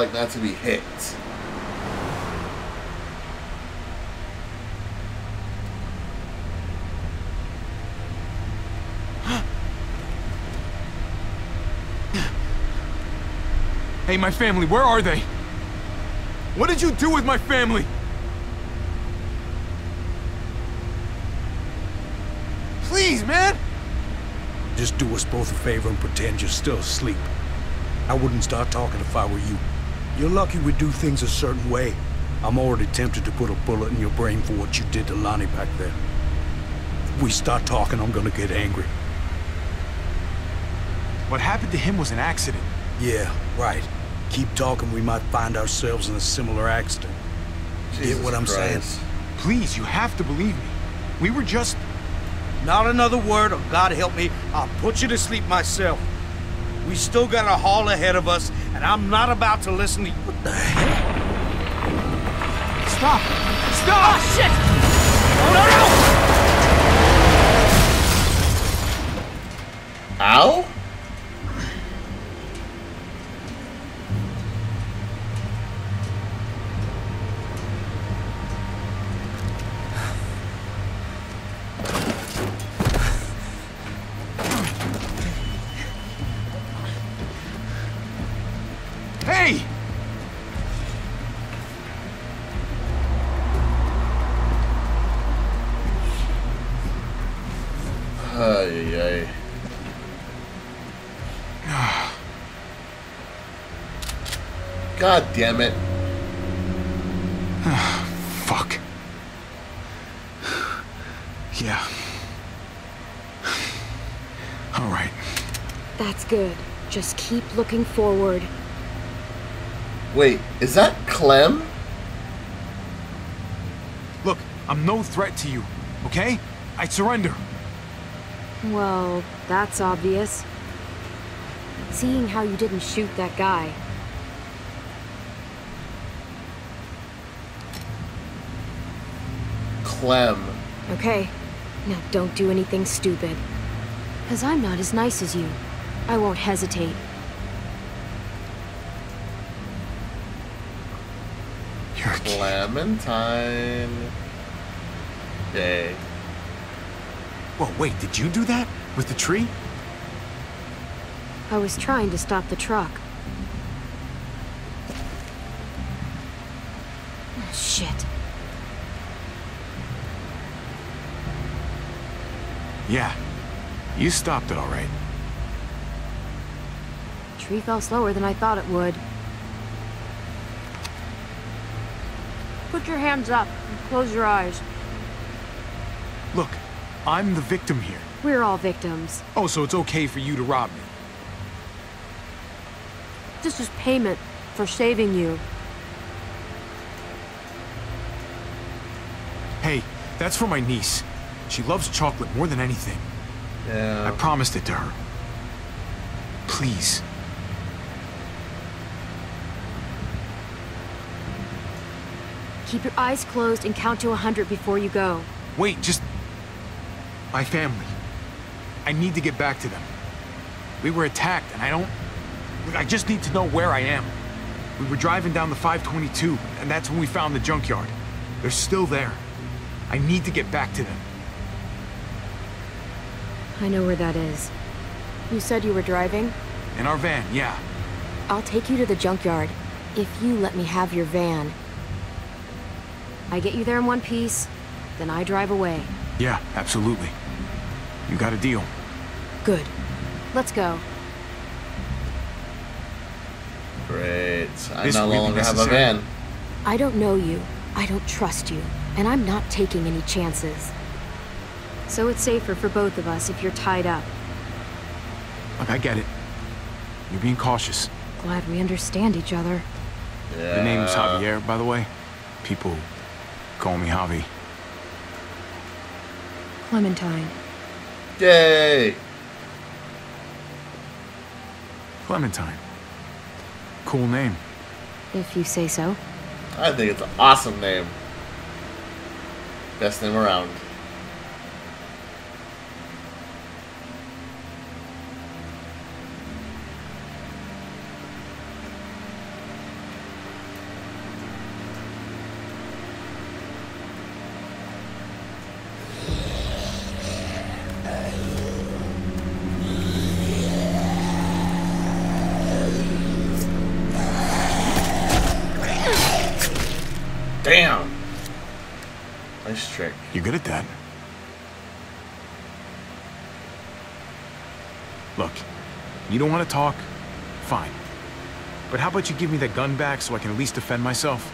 like not to be hit. Hey, my family, where are they? What did you do with my family? Please, man! Just do us both a favor and pretend you're still asleep. I wouldn't start talking if I were you. You're lucky we do things a certain way. I'm already tempted to put a bullet in your brain for what you did to Lonnie back there. If we start talking, I'm gonna get angry. What happened to him was an accident. Yeah, right. Keep talking, we might find ourselves in a similar accident. Get what I'm saying? Please, you have to believe me. We were just... Not another word, or God help me, I'll put you to sleep myself. We still got a haul ahead of us, and I'm not about to listen to you. What the hell? Stop! Stop! Oh, shit! Oh, no! Ow? God damn it. Fuck. Yeah. All right. That's good. Just keep looking forward. Wait, is that Clem? Look, I'm no threat to you, okay? I surrender. Well, that's obvious. Seeing how you didn't shoot that guy. Clem. Okay, now don't do anything stupid. Because I'm not as nice as you. I won't hesitate. You're Clementine. Day. Well, wait, did you do that? With the tree? I was trying to stop the truck. Oh, shit. Yeah, you stopped it all right. Tree fell slower than I thought it would. Put your hands up and close your eyes. Look, I'm the victim here. We're all victims. Oh, so it's okay for you to rob me? This is payment for saving you. Hey, that's for my niece. She loves chocolate more than anything. Yeah. I promised it to her. Please. Keep your eyes closed and count to 100 before you go. Wait, just... My family. I need to get back to them. We were attacked and I don't... I just need to know where I am. We were driving down the 522 and that's when we found the junkyard. They're still there. I need to get back to them. I know where that is. You said you were driving? In our van, yeah. I'll take you to the junkyard, if you let me have your van. I get you there in one piece, then I drive away. Yeah, absolutely. You got a deal. Good. Let's go. Great. I no longer have a van. I don't know you, I don't trust you, and I'm not taking any chances. So it's safer for both of us if you're tied up. Look, I get it. You're being cautious. Glad we understand each other. Yeah. The name's Javier, by the way. People call me Javi. Clementine. Yay! Clementine. Cool name. If you say so. I think it's an awesome name. Best name around. Nice trick. You're good at that. Look, you don't want to talk? Fine. But how about you give me that gun back so I can at least defend myself?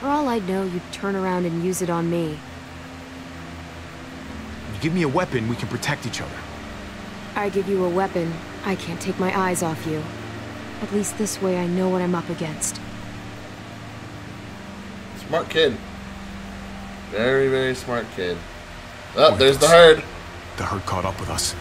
For all I know, you'd turn around and use it on me. You give me a weapon, we can protect each other. I give you a weapon, I can't take my eyes off you. At least this way I know what I'm up against. Smart kid. Very, very smart kid. Oh, there's the herd. The herd caught up with us.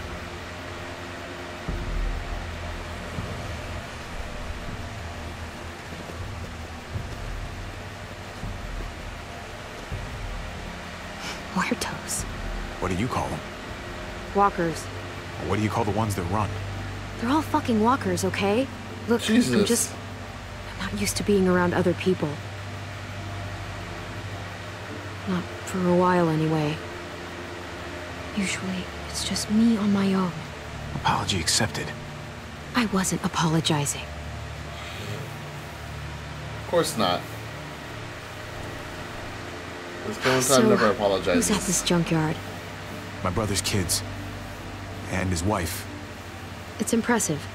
Muertos. What do you call them? Walkers. What do you call the ones that run? They're all fucking walkers, okay? Look, Jesus. I'm not used to being around other people. Not for a while, anyway. Usually, it's just me on my own. Apology accepted. I wasn't apologizing. Of course not. This Clementine never apologizes. Who's at this junkyard? My brother's kids. And his wife. It's impressive.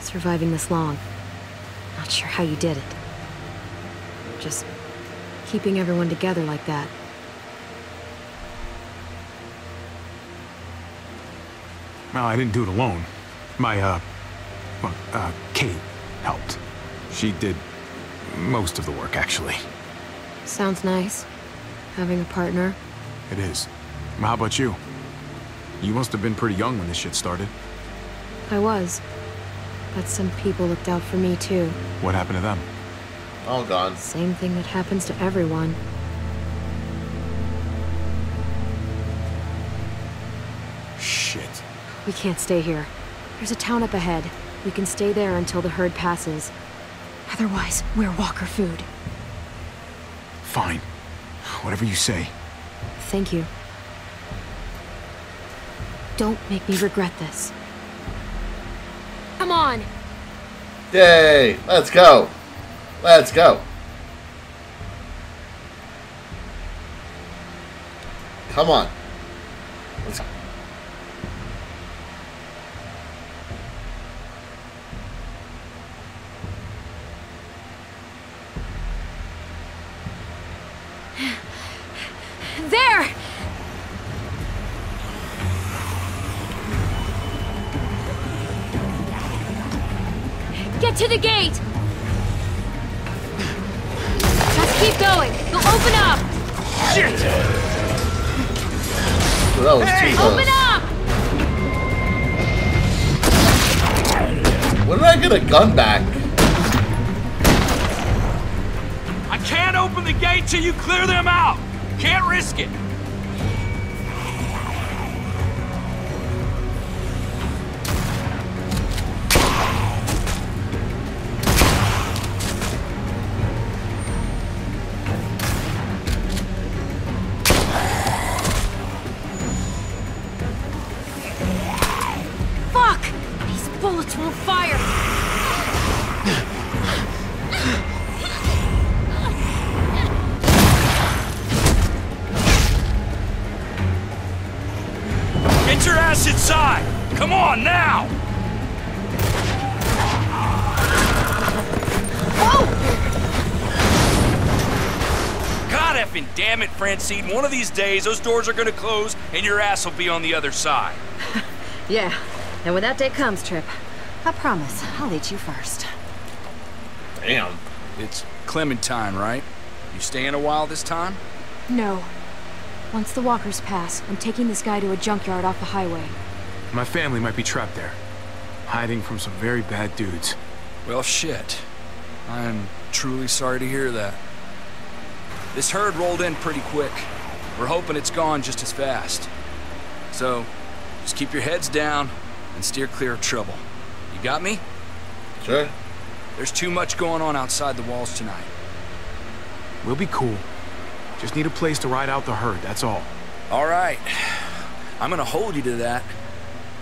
Surviving this long. Not sure how you did it. Just keeping everyone together like that. Well, I didn't do it alone. My, Kate helped. She did most of the work, actually. Sounds nice. Having a partner. It is. How about you? You must have been pretty young when this shit started. I was. But some people looked out for me, too. What happened to them? Oh, God. Same thing that happens to everyone. Shit. We can't stay here. There's a town up ahead. We can stay there until the herd passes. Otherwise, we're walker food. Fine. Whatever you say. Thank you. Don't make me regret this. Come on! Yay! Let's go! Let's go! Come on! Let's go. There! Get to the gate! Just keep going! You'll open up! Shit! Well, that was too close. Open up! When did I get a gun back? I can't open the gate till you clear them out! Can't risk it! Damn it, Francine, one of these days those doors are gonna close and your ass will be on the other side. Yeah, and when that day comes, Tripp, I promise I'll eat you first. Damn. It's Clementine, right? You staying a while this time? No. Once the walkers pass, I'm taking this guy to a junkyard off the highway. My family might be trapped there, hiding from some very bad dudes. Well, shit. I'm truly sorry to hear that. This herd rolled in pretty quick. We're hoping it's gone just as fast. So, just keep your heads down and steer clear of trouble. You got me? Sure. There's too much going on outside the walls tonight. We'll be cool. Just need a place to ride out the herd, that's all. All right. I'm gonna hold you to that.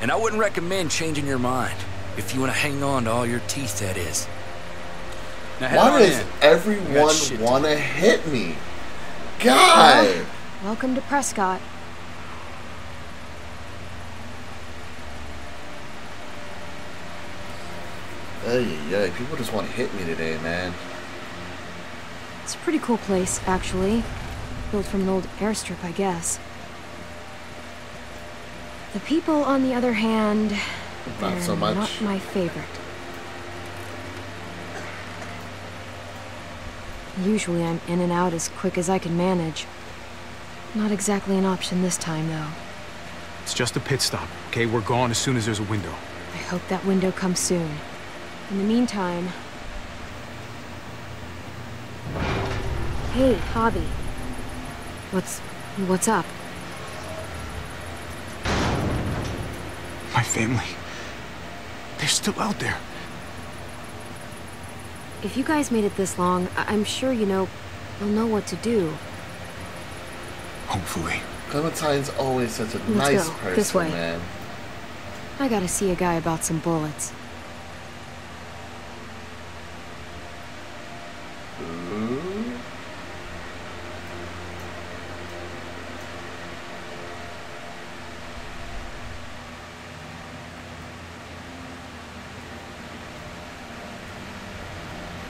And I wouldn't recommend changing your mind. If you wanna hang on to all your teeth, that is. Why does everyone want to hit me? God! Well, Welcome to Prescott. Hey, people just want to hit me today, man. It's a pretty cool place, actually. Built from an old airstrip, I guess. The people, on the other hand, not so much. Not my favorite. Usually I'm in and out as quick as I can manage. Not exactly an option this time, though. It's just a pit stop, okay? We're gone as soon as there's a window. I hope that window comes soon. In the meantime... Hey, Javi. What's up? My family... They're still out there. If you guys made it this long, I'm sure you'll know what to do. Hopefully. Clementine's always such a nice person, this way. Man. I gotta see a guy about some bullets. Ooh.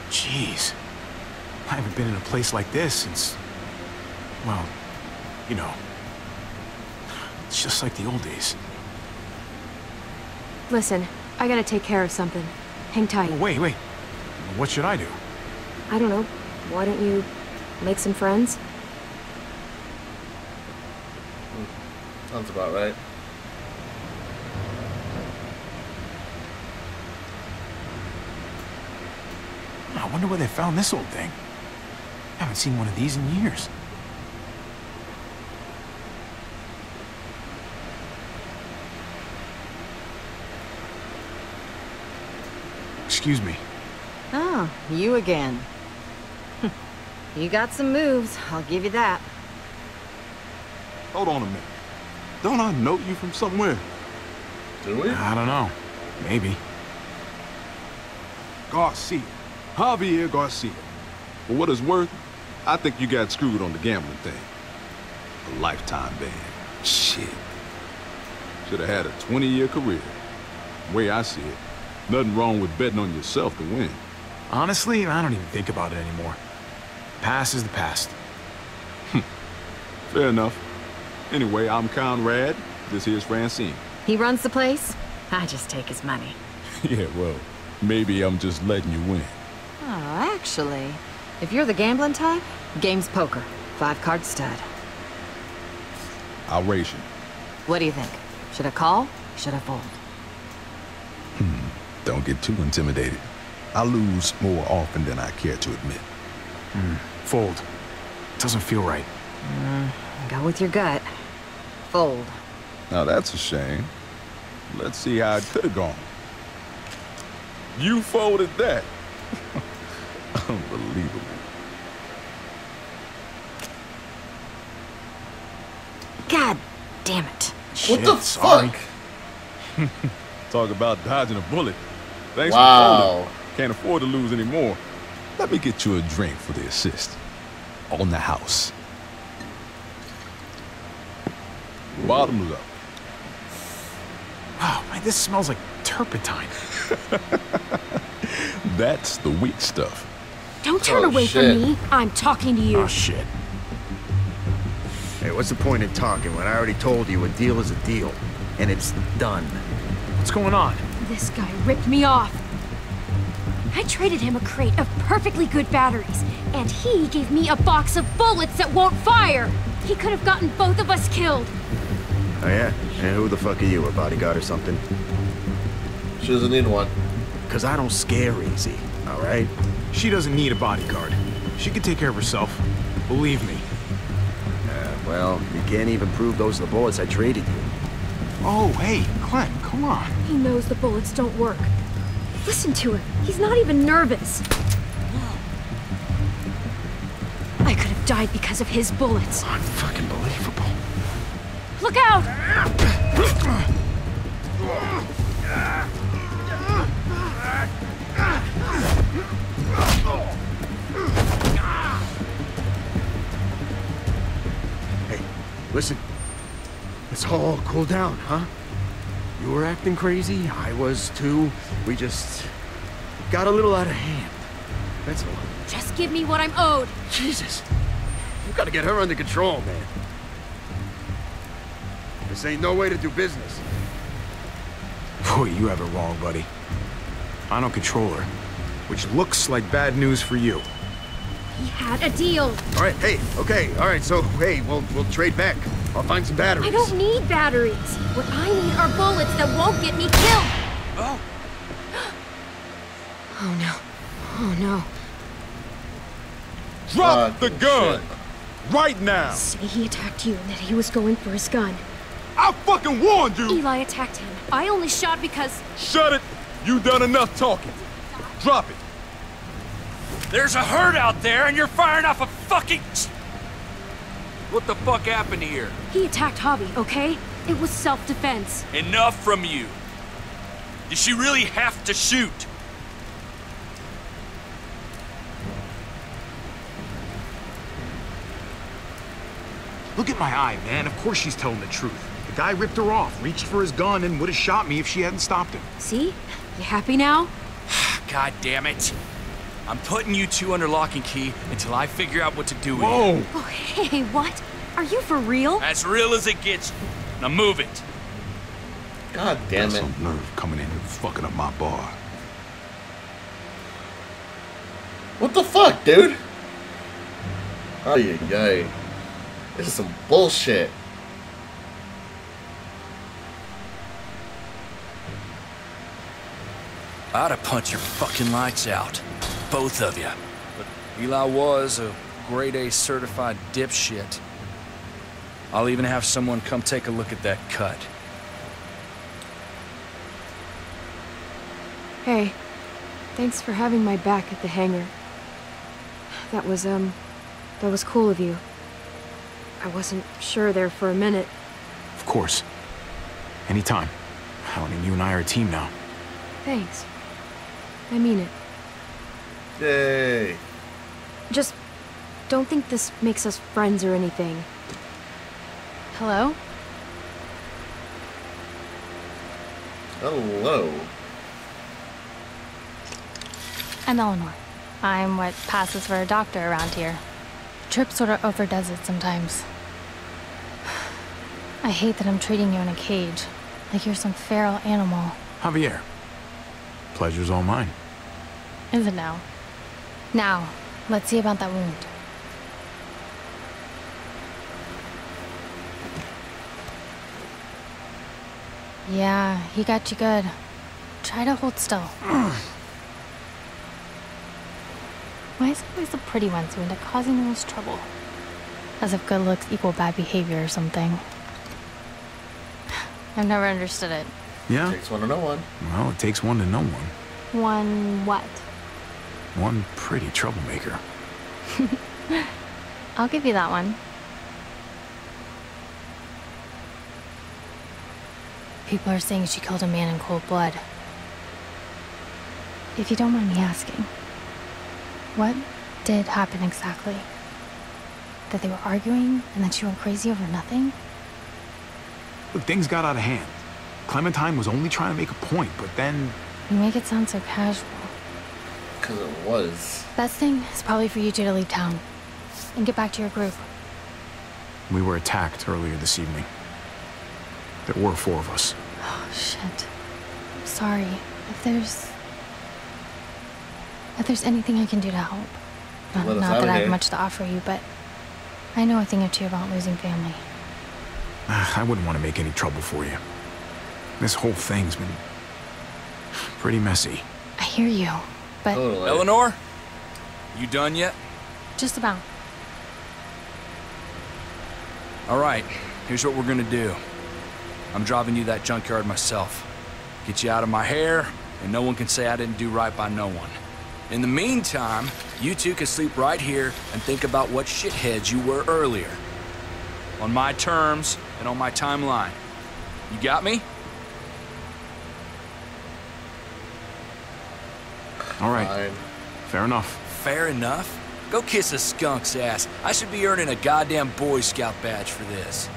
Jeez. I haven't been in a place like this since... well... you know, it's just like the old days. Listen, I gotta take care of something. Hang tight. Oh, wait. What should I do? I don't know. Why don't you make some friends? Sounds about right. I wonder where they found this old thing. I haven't seen one of these in years. Excuse me. Oh, you again. You got some moves, I'll give you that. Hold on a minute. Don't I know you from somewhere? Do we? I don't know. Maybe. Garcia. Javier Garcia. For what it's worth, I think you got screwed on the gambling thing. A lifetime ban. Shit. Should have had a 20-year career. The way I see it. Nothing wrong with betting on yourself to win. Honestly, I don't even think about it anymore. Past is the past. Fair enough. Anyway, I'm Conrad. This here's Francine. He runs the place. I just take his money. Yeah, well, maybe I'm just letting you win. Oh, actually, if you're the gambling type, game's poker. 5-card stud. I'll raise you. What do you think? Should I call? Should I fold? Don't get too intimidated. I lose more often than I care to admit. Fold. Doesn't feel right. Go with your gut. Fold. Now that's a shame. Let's see how it could have gone. You folded that. Unbelievable. God damn it. Shit, what the fuck? Talk about dodging a bullet. Thanks for folding. Can't afford to lose anymore. Let me get you a drink for the assist. On the house. Bottoms up. Wow, man, this smells like turpentine. That's the weak stuff. Don't turn away from me. I'm talking to you. Oh, shit. Hey, what's the point in talking when I already told you a deal is a deal? And it's done. What's going on? This guy ripped me off. I traded him a crate of perfectly good batteries, and he gave me a box of bullets that won't fire. He could have gotten both of us killed. Oh yeah? And who the fuck are you, a bodyguard or something? She doesn't need one. Cause I don't scare easy, alright? She doesn't need a bodyguard. She can take care of herself. Believe me. Well, you can't even prove those are the bullets I traded you. Oh, hey, Clem, come on. He knows the bullets don't work. Listen to him. He's not even nervous. I could have died because of his bullets. Unfucking believable. Look out! Hey, Listen, let's all cool down, huh? You were acting crazy, I was too. We just got a little out of hand. That's all. Just give me what I'm owed. Jesus. You gotta get her under control, man. This ain't no way to do business. Boy, you have it wrong, buddy. I don't control her, which looks like bad news for you. He had a deal. All right, hey, okay, all right, so, hey, we'll trade back. I'll find some batteries. I don't need batteries. What I need are bullets that won't get me killed. Oh. Oh, no. Oh, no. Drop the gun! Shit. Right now! Say he attacked you and that he was going for his gun. I fucking warned you! Eli attacked him. I only shot because... Shut it! You done enough talking. Drop it. There's a herd out there and you're firing off a fucking... What the fuck happened here? He attacked Hobby, okay? It was self-defense. Enough from you. Did she really have to shoot? Look at my eye, man. Of course she's telling the truth. The guy ripped her off, reached for his gun, and would have shot me if she hadn't stopped him. See? You happy now? God damn it. I'm putting you two under lock and key until I figure out what to do with you. Whoa! Hey, what? Are you for real? As real as it gets. Now move it. God damn it. That's some nerve coming in and fucking up my bar. What the fuck, dude? Oh, you gay. This is some bullshit. I'd have punched your fucking lights out. Both of you. But Eli was a grade A certified dipshit. I'll even have someone come take a look at that cut. Hey, thanks for having my back at the hangar. That was cool of you. I wasn't sure there for a minute. Of course. Anytime. I mean, you and I are a team now. Thanks. I mean it. Yay. Just don't think this makes us friends or anything. Hello? Hello. I'm Eleanor. I'm what passes for a doctor around here. Tripp sort of overdoes it sometimes. I hate that I'm treating you in a cage, like you're some feral animal. Javier, pleasure's all mine. Is it now? Now, let's see about that wound. Yeah, he got you good. Try to hold still. Why is it always the pretty ones who end up causing the most trouble? As if good looks equal bad behavior or something. I've never understood it. Yeah? It takes one to know one. Well, it takes one to know one. One what? One pretty troublemaker. I'll give you that one. People are saying she killed a man in cold blood. If you don't mind me asking, what did happen exactly? That they were arguing and that you went crazy over nothing? Look, things got out of hand. Clementine was only trying to make a point, but then... You make it sound so casual. Because it was. Best thing is probably for you two to leave town and get back to your group. We were attacked earlier this evening. There were four of us. Oh, shit. I'm sorry. If there's anything I can do to help. Not that I have much to offer you, but I know a thing or two about losing family. I wouldn't want to make any trouble for you. This whole thing's been pretty messy. I hear you. But totally. Eleanor, you done yet? Just about. All right, here's what we're gonna do. I'm driving you that junkyard myself. Get you out of my hair, and no one can say I didn't do right by no one. In the meantime, you two can sleep right here and think about what shitheads you were earlier. On my terms and on my timeline. You got me? All right. Fair enough. Fair enough? Go kiss a skunk's ass. I should be earning a goddamn Boy Scout badge for this.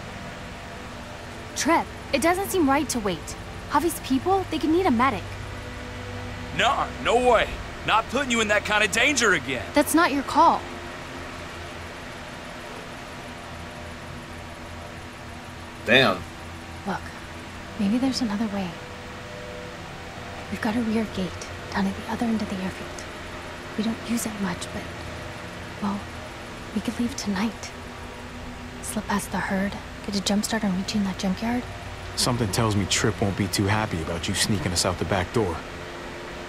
Tripp, it doesn't seem right to wait. Javi's people, they could need a medic. No, no way. Not putting you in that kind of danger again. That's not your call. Damn. Look, maybe there's another way. We've got a rear gate down at the other end of the airfield. We don't use it much, but, well, we could leave tonight. Slip past the herd, get a jump start on reaching that junkyard. Something tells me Tripp won't be too happy about you sneaking us out the back door.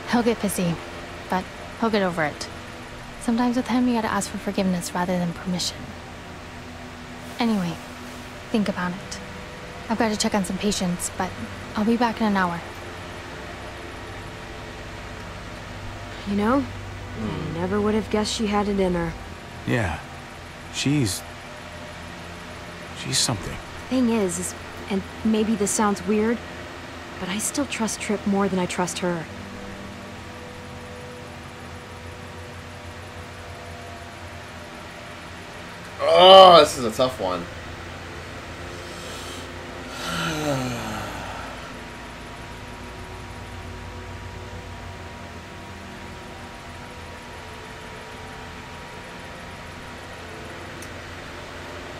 He'll get pissy, but he'll get over it. Sometimes with him, you gotta ask for forgiveness rather than permission. Anyway, think about it. I've got to check on some patients, but I'll be back in an hour. You know, I never would have guessed she had it in her. Yeah, she's something. Thing is, and maybe this sounds weird, but I still trust Tripp more than I trust her. Oh, this is a tough one.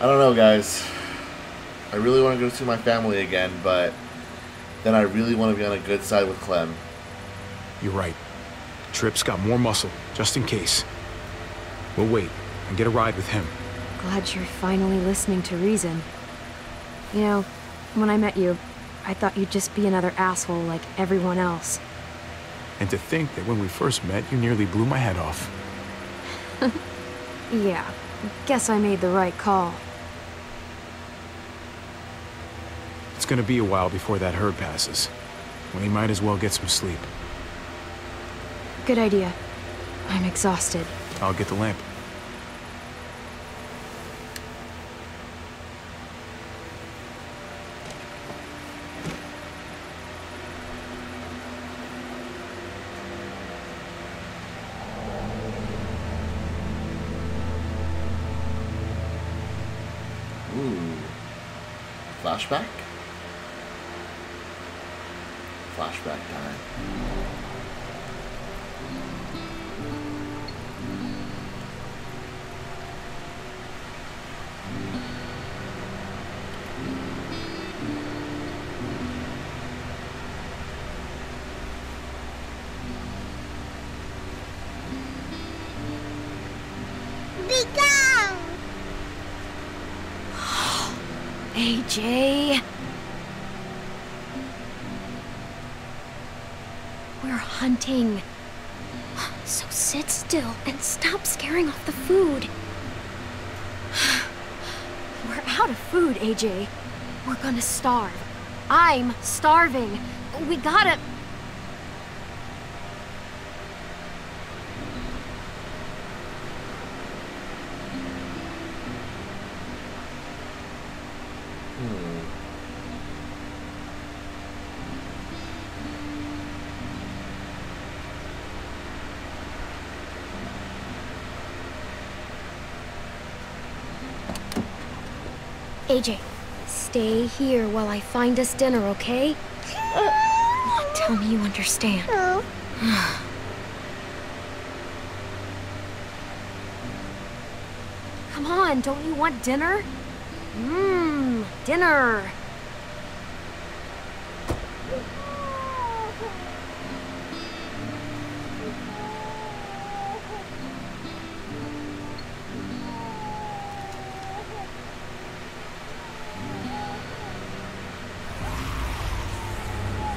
I don't know, guys. I really want to go see my family again, but then I really want to be on a good side with Clem. You're right. Tripp's got more muscle, just in case. We'll wait and get a ride with him. Glad you're finally listening to reason. You know, when I met you, I thought you'd just be another asshole like everyone else. And to think that when we first met, you nearly blew my head off. Yeah. Guess I made the right call. It's gonna be a while before that herd passes. We might as well get some sleep. Good idea. I'm exhausted. I'll get the lamp. Flashback? Flashback time. AJ, we're hunting. So sit still and stop scaring off the food. We're out of food, AJ. We're gonna starve. I'm starving. We gotta... AJ, stay here while I find us dinner, okay? Tell me you understand. Come on, don't you want dinner? Mmm, dinner.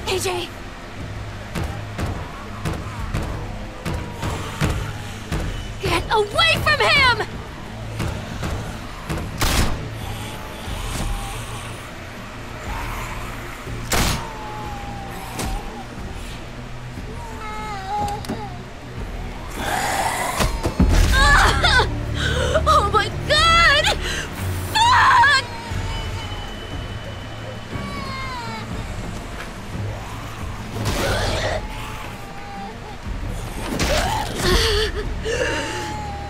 AJ! Get away from him!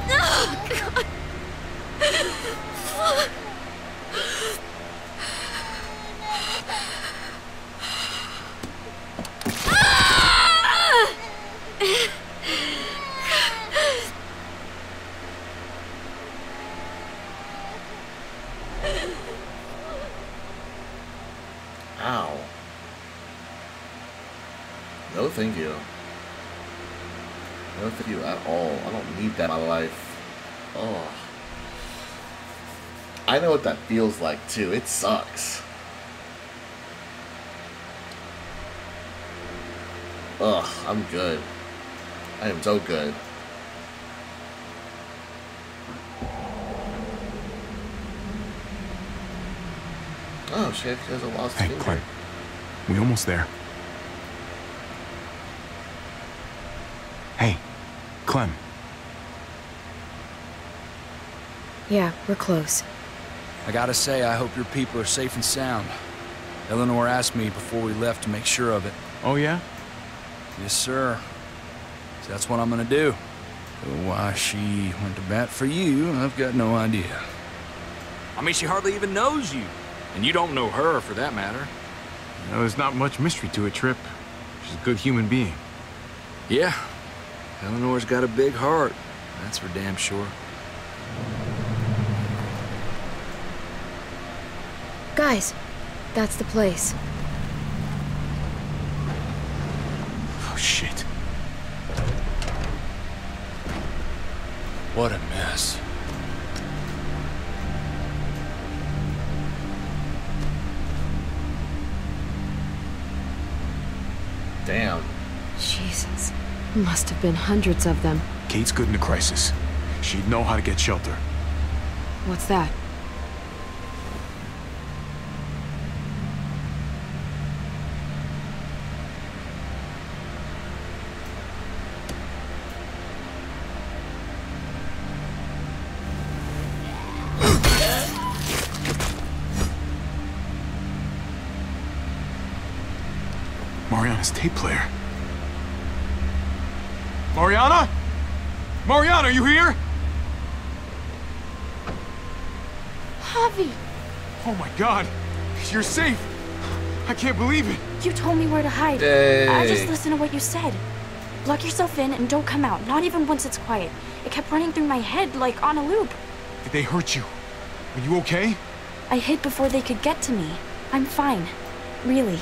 No! Ow. No thank you. No thank you at all. I don't need that in my life. Oh. I know what that feels like too. It sucks. Ugh, I'm good. I am so good. Oh shit, there's a lost finger. Hey, Clay. We almost there. Hey, Clem. Yeah, we're close. I gotta say, I hope your people are safe and sound. Eleanor asked me before we left to make sure of it. Oh, yeah? Yes, sir. So that's what I'm gonna do. But why she went to bat for you, I've got no idea. I mean, she hardly even knows you. And you don't know her, for that matter. No, there's not much mystery to it, Tripp. She's a good human being. Yeah. Eleanor's got a big heart. That's for damn sure. Guys, that's the place. Oh, shit. What a mess. Damn. Jesus. Must have been hundreds of them. Kate's good in a crisis. She'd know how to get shelter. What's that? Mariana's tape player. Mariana? Mariana, are you here? Javi! Oh my God! You're safe! I can't believe it! You told me where to hide. Dang. I just listened to what you said. Lock yourself in and don't come out, not even once it's quiet. It kept running through my head like on a loop. Did they hurt you? Are you okay? I hid before they could get to me. I'm fine. Really.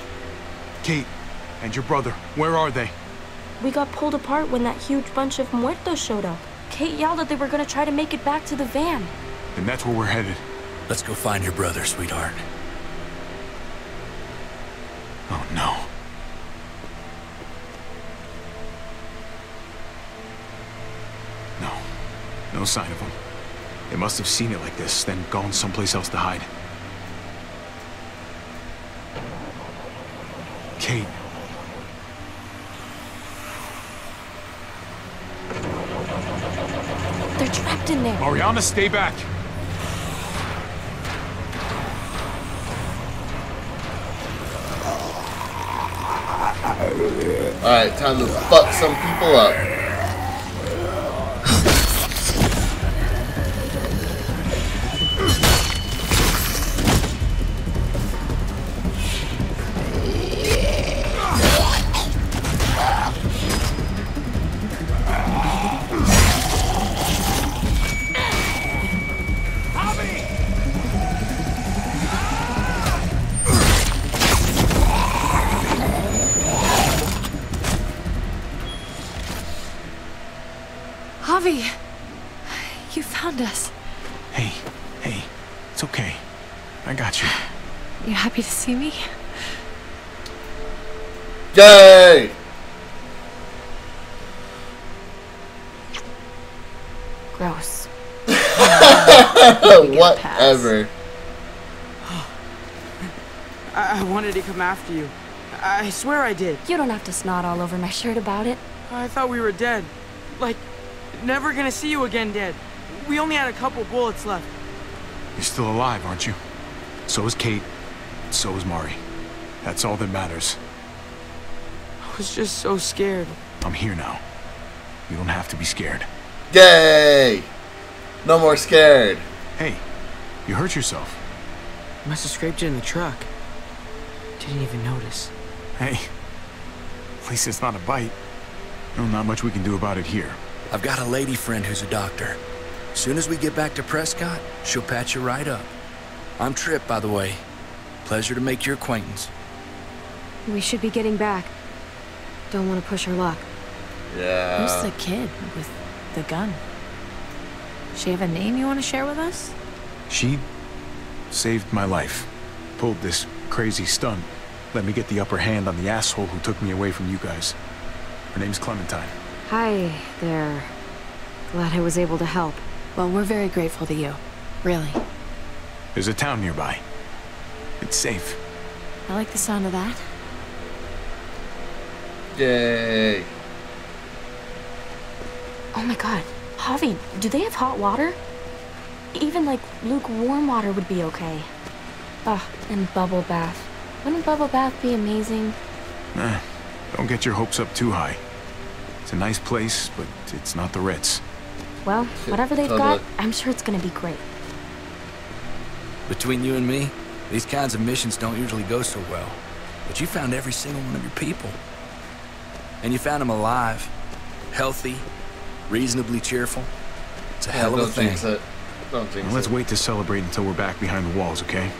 Kate. And your brother, where are they? We got pulled apart when that huge bunch of muertos showed up. Kate yelled that they were gonna try to make it back to the van. And that's where we're headed. Let's go find your brother, sweetheart. Oh no. No sign of him. They must have seen it like this, then gone someplace else to hide. Kate. In there. Mariana, stay back. Alright, time to fuck some people up. Yay! Gross. Whatever. I wanted to come after you. I swear I did. You don't have to snot all over my shirt about it. I thought we were dead. Like, never gonna see you again dead. We only had a couple bullets left. You're still alive, aren't you? So is Kate. So is Mari. That's all that matters. I was just so scared. I'm here now. You don't have to be scared. Yay! No more scared. Hey, you hurt yourself. Must have scraped it in the truck. Didn't even notice. Hey, at least it's not a bite. No, not much we can do about it here. I've got a lady friend who's a doctor. As soon as we get back to Prescott, she'll patch you right up. I'm Tripp, by the way. Pleasure to make your acquaintance. We should be getting back. Don't want to push her luck. Yeah. Who's the kid with the gun? She have a name you want to share with us? She saved my life. Pulled this crazy stunt. Let me get the upper hand on the asshole who took me away from you guys. Her name's Clementine. Hi there. Glad I was able to help. Well, we're very grateful to you. Really. There's a town nearby. It's safe. I like the sound of that. Yay. Oh my god. Javi, do they have hot water? Even like lukewarm water would be okay. Ah, oh, and bubble bath. Wouldn't bubble bath be amazing? Don't get your hopes up too high. It's a nice place, but it's not the Ritz. Well, whatever they've got, I'm sure it's gonna be great. Between you and me, these kinds of missions don't usually go so well. But you found every single one of your people. And you found them alive, healthy, reasonably cheerful. It's a hell of a thing. Let's wait to celebrate until we're back behind the walls, okay?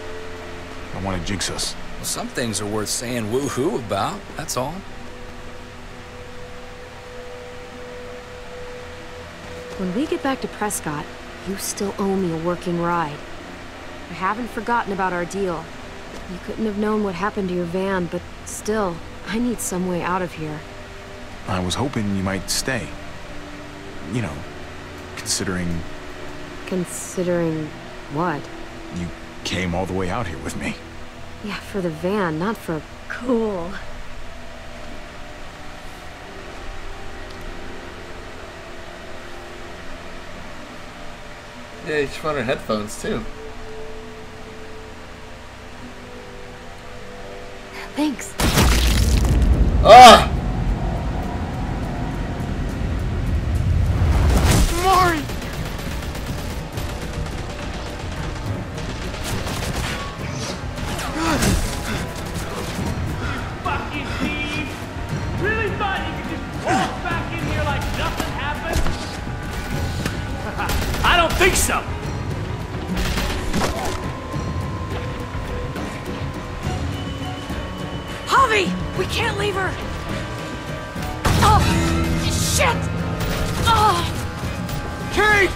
I want to jinx us. Well, some things are worth saying woohoo about, that's all. When we get back to Prescott, you still owe me a working ride. I haven't forgotten about our deal. You couldn't have known what happened to your van, but still, I need some way out of here. I was hoping you might stay. You know, considering... Considering what? You came all the way out here with me. Yeah, for the van, not for... Cool. Yeah, you should run her headphones, too. Thanks. Ah! Maury! Fucking thief! Really thought you could just walk back in here like nothing happened? I don't think so! We can't leave her! Oh! Shit! Oh! Kate!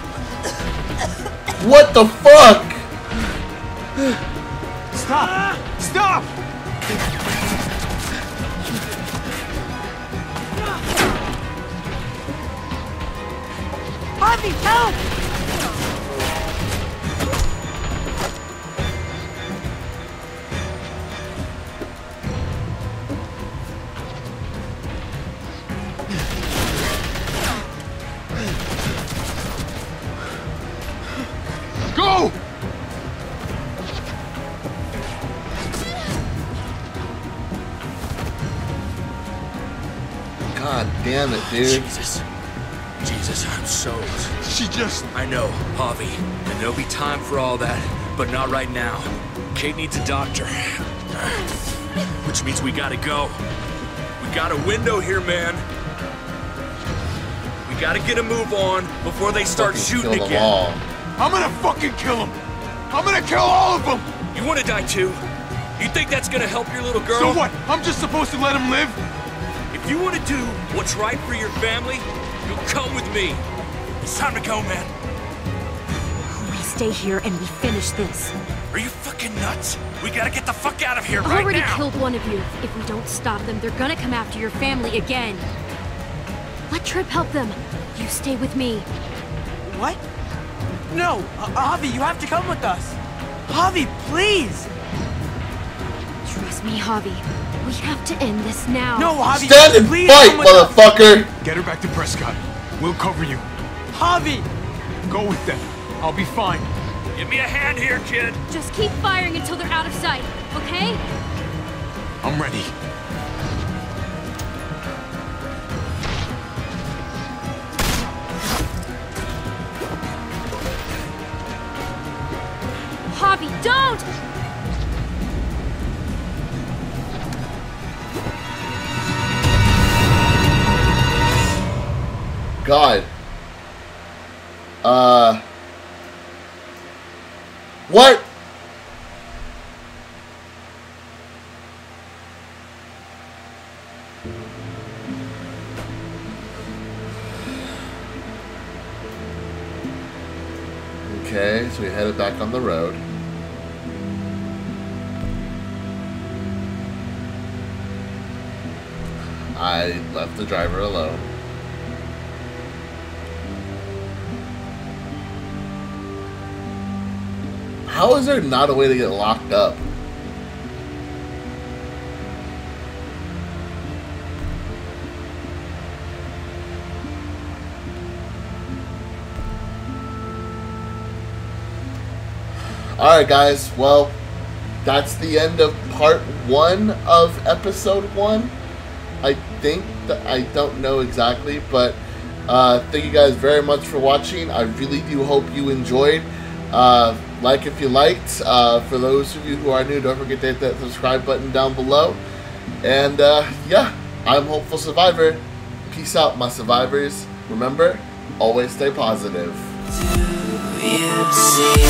What the fuck? Stop! Stop! Javi, help! Damn it, dude. Jesus. Jesus, I'm so... She just... I know, Javi. And there'll be time for all that, but not right now. Kate needs a doctor. Which means we gotta go. We got a window here, man. We gotta get a move on before they start shooting again. I'm gonna fucking kill them. I'm gonna kill all of them. You wanna die too? You think that's gonna help your little girl? So what? I'm just supposed to let them live? If you want to do what's right for your family, you'll come with me. It's time to go, man. We stay here and we finish this. Are you fucking nuts? We gotta get the fuck out of here right now. I already killed one of you. If we don't stop them, they're gonna come after your family again. Let Tripp help them. You stay with me. What? No, Javi, you have to come with us. Javi, please. Trust me, Javi. We have to end this now. No, Javi, stand and fight, motherfucker! Get her back to Prescott. We'll cover you. Javi! Go with them. I'll be fine. Give me a hand here, kid. Just keep firing until they're out of sight, okay? I'm ready. Javi, don't! God. What? Okay, so we headed back on the road. I left the driver alone. How is there not a way to get locked up? Alright guys, well, that's the end of part 1 of episode 1. I think that, I don't know exactly, but thank you guys very much for watching. I really do hope you enjoyed. Like if you liked. For those of you who are new, don't forget to hit that subscribe button down below. And yeah, I'm Hopeful Survivor. Peace out, my survivors. Remember, always stay positive. Do you see?